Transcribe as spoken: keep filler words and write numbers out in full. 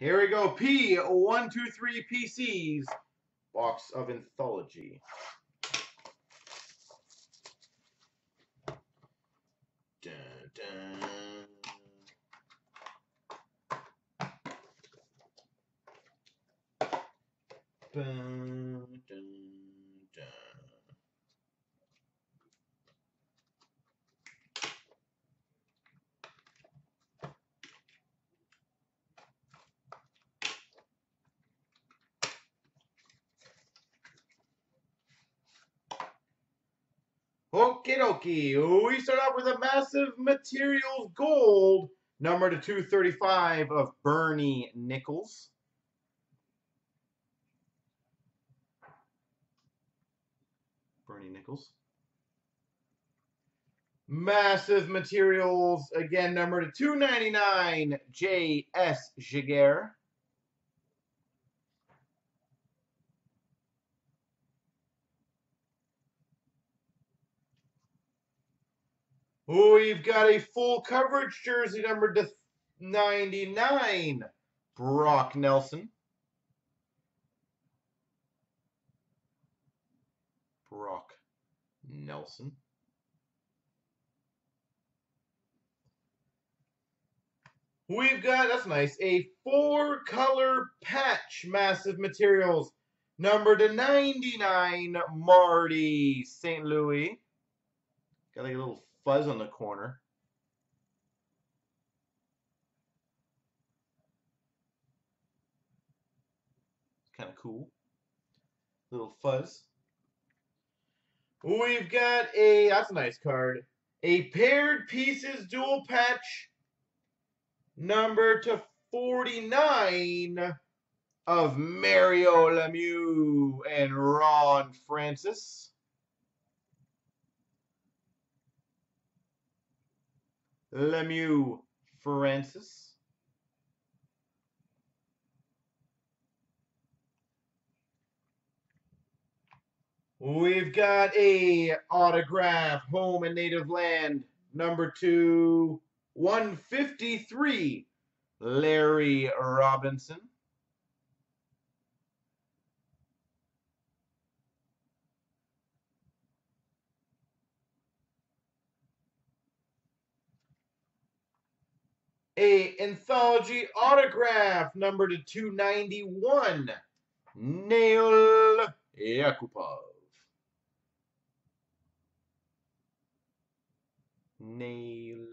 Here we go. P one two three P C's box of Anthology. Dun, dun. Dun, dun, dun. Okie dokie, we start off with a massive materials gold, number to two thirty-five of Bernie Nichols. Bernie Nichols. Massive materials, again, number to two ninety-nine, J S Jagger. We've got a full coverage jersey, number to ninety-nine, Brock Nelson. Brock Nelson. We've got, that's nice, a four-color patch, massive materials, number to ninety-nine, Marty Saint Louis. Got like a little fuzz on the corner. It's kind of cool. Little fuzz. We've got a, that's a nice card, a paired pieces dual patch, number to forty-nine of Mario Lemieux and Ron Francis. Lemieux Francis. We've got a autograph, home and native land, number two, one fifty-three, Larry Robinson. A anthology autograph, number to two ninety-one, Nail Yakupov. Nail